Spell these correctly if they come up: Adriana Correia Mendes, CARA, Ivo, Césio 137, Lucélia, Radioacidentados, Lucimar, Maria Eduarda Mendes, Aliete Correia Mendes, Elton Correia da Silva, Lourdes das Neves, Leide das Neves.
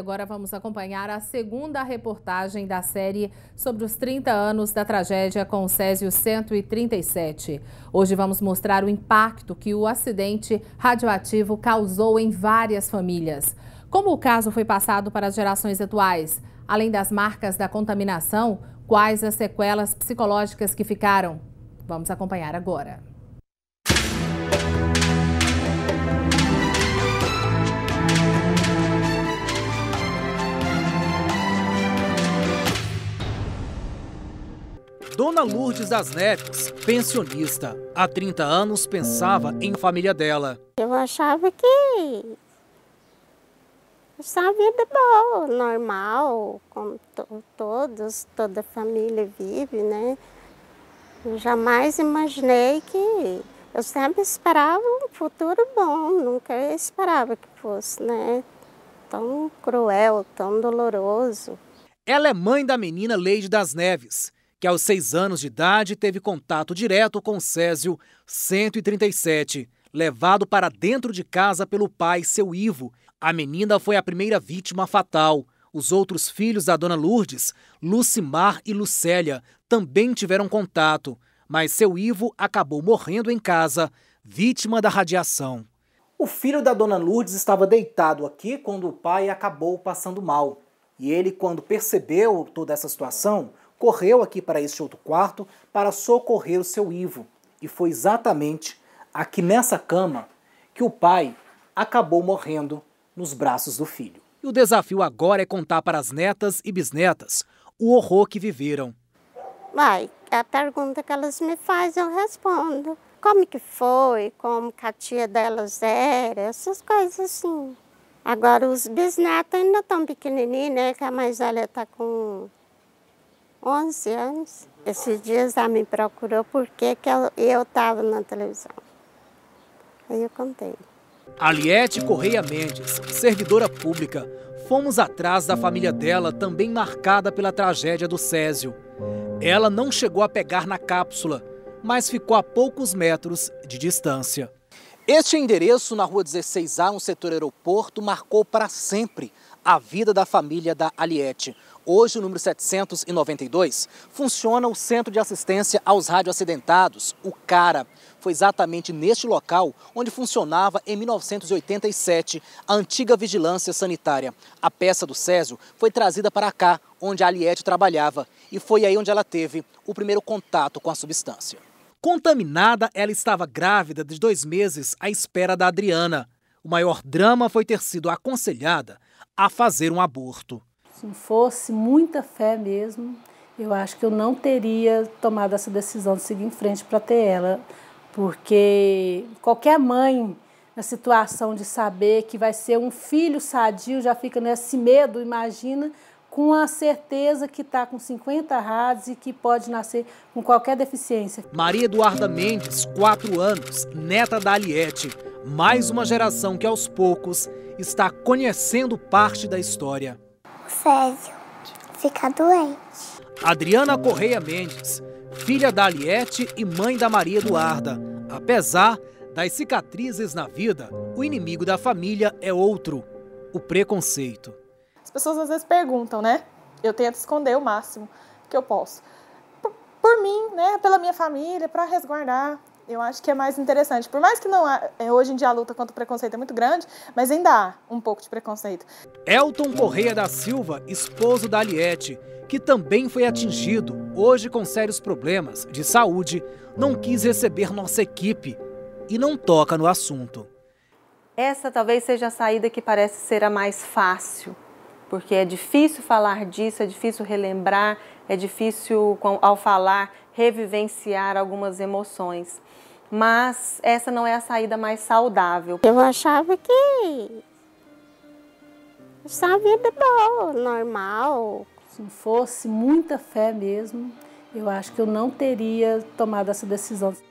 Agora vamos acompanhar a segunda reportagem da série sobre os 30 anos da tragédia com o Césio 137. Hoje vamos mostrar o impacto que o acidente radioativo causou em várias famílias. Como o caso foi passado para as gerações atuais, além das marcas da contaminação, quais as sequelas psicológicas que ficaram? Vamos acompanhar agora. Dona Lourdes das Neves, pensionista, há 30 anos pensava em família dela. Eu achava que essa vida boa, normal, como toda família vive, né? Eu jamais imaginei que... Eu sempre esperava um futuro bom, nunca esperava que fosse, né? Tão cruel, tão doloroso. Ela é mãe da menina Leide das Neves, que aos 6 anos de idade teve contato direto com o Césio 137, levado para dentro de casa pelo pai, seu Ivo. A menina foi a primeira vítima fatal. Os outros filhos da dona Lourdes, Lucimar e Lucélia, também tiveram contato, mas seu Ivo acabou morrendo em casa, vítima da radiação. O filho da dona Lourdes estava deitado aqui quando o pai acabou passando mal. E ele, quando percebeu toda essa situação, correu aqui para este outro quarto para socorrer o seu Ivo. E foi exatamente aqui nessa cama que o pai acabou morrendo nos braços do filho. E o desafio agora é contar para as netas e bisnetas o horror que viveram. Mãe, a pergunta que elas me fazem eu respondo. Como que foi, como que a tia delas era, essas coisas assim. Agora os bisnetos ainda estão pequenininhos, né, que a mais velha está com 11 anos. Esses dias ela me procurou porque que eu estava na televisão. Aí eu contei. Aliete Correia Mendes, servidora pública. Fomos atrás da família dela, também marcada pela tragédia do Césio. Ela não chegou a pegar na cápsula, mas ficou a poucos metros de distância. Este endereço, na rua 16A, no setor aeroporto, marcou para sempre a vida da família da Aliete. Hoje, o número 792, funciona o Centro de Assistência aos Radioacidentados, o CARA. Foi exatamente neste local onde funcionava, em 1987, a antiga vigilância sanitária. A peça do Césio foi trazida para cá, onde a Aliete trabalhava, e foi aí onde ela teve o primeiro contato com a substância. Contaminada, ela estava grávida de 2 meses à espera da Adriana. O maior drama foi ter sido aconselhada a fazer um aborto. Se não fosse muita fé mesmo, eu acho que eu não teria tomado essa decisão de seguir em frente para ter ela, porque qualquer mãe na situação de saber que vai ser um filho sadio já fica nesse medo, imagina, com a certeza que está com 50 rádios e que pode nascer com qualquer deficiência. Maria Eduarda Mendes, 4 anos, neta da Aliete. Mais uma geração que, aos poucos, está conhecendo parte da história. O Césio fica doente. Adriana Correia Mendes, filha da Aliete e mãe da Maria Eduarda. Apesar das cicatrizes na vida, o inimigo da família é outro, o preconceito. As pessoas às vezes perguntam, né? Eu tento esconder o máximo que eu posso. Por mim, né? Pela minha família, para resguardar. Eu acho que é mais interessante. Por mais que não há, hoje em dia a luta contra o preconceito é muito grande, mas ainda há um pouco de preconceito. Elton Correia da Silva, esposo da Aliete, que também foi atingido, hoje com sérios problemas de saúde, não quis receber nossa equipe e não toca no assunto. Essa talvez seja a saída que parece ser a mais fácil, porque é difícil falar disso, é difícil relembrar, é difícil, ao falar, revivenciar algumas emoções. Mas essa não é a saída mais saudável. Eu achava que essa vida boa, normal. Se não fosse muita fé mesmo, eu acho que eu não teria tomado essa decisão.